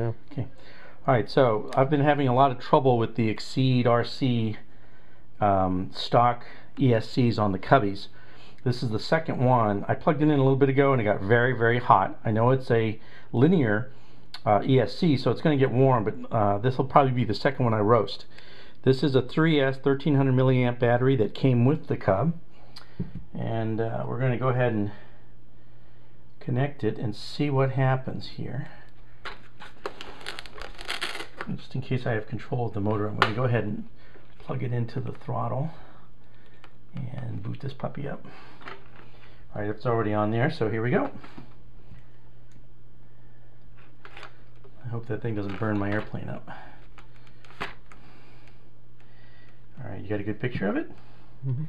Okay. Alright, so I've been having a lot of trouble with the Exceed RC stock ESCs on the Cubbies. This is the second one. I plugged it in a little bit ago and it got very, very hot. I know it's a linear ESC, so it's going to get warm, but this will probably be the second one I roast. This is a 3S 1300 milliamp battery that came with the Cub, and we're going to go ahead and connect it and see what happens here. Just in case I have control of the motor, I'm going to go ahead and plug it into the throttle and boot this puppy up. Alright, it's already on there, so here we go. I hope that thing doesn't burn my airplane up. Alright, you got a good picture of it? Mm-hmm.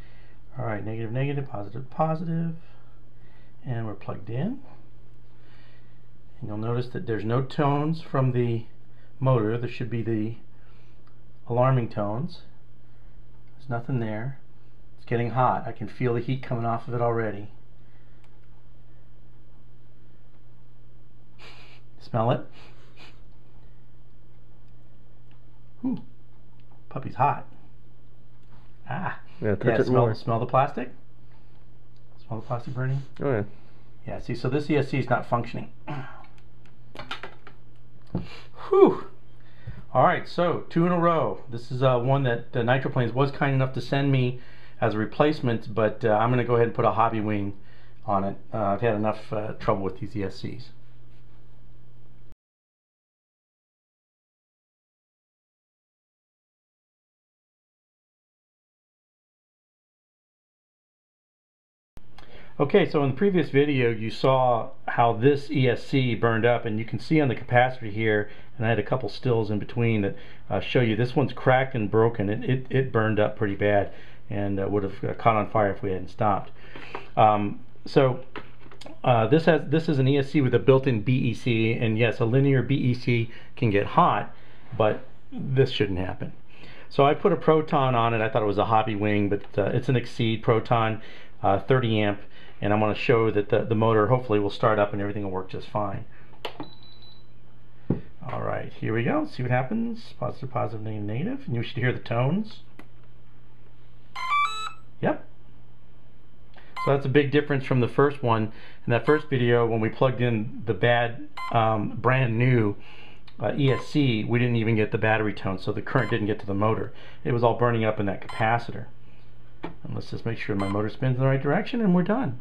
Alright, negative, negative, positive, positive. And we're plugged in. And you'll notice that there's no tones from the motor. There should be the alarming tones. There's nothing there. It's getting hot. I can feel the heat coming off of it already. Smell it? Ooh, puppy's hot. Ah, yeah, smell the plastic? Smell the plastic burning? Oh yeah. Yeah, see, so this ESC is not functioning. Whew. Alright, so two in a row. This is one that NitroPlanes was kind enough to send me as a replacement, but I'm going to go ahead and put a Hobbywing on it. I've had enough trouble with these ESCs. Okay, so in the previous video you saw how this ESC burned up, and you can see on the capacitor here, and I had a couple stills in between that show you this one's cracked and broken. It burned up pretty bad and would have caught on fire if we hadn't stopped. This is an ESC with a built-in BEC, and yes, a linear BEC can get hot, but this shouldn't happen. So I put a Proton on it. I thought it was a Hobbywing, but it's an Exceed Proton 30 amp. And I'm going to show that the motor hopefully will start up and everything will work just fine. Alright, here we go. See what happens. Positive, positive, negative, negative. And you should hear the tones. Yep. So that's a big difference from the first one. In that first video, when we plugged in the bad, brand new ESC, we didn't even get the battery tone, so the current didn't get to the motor. It was all burning up in that capacitor. And let's just make sure my motor spins in the right direction, and we're done.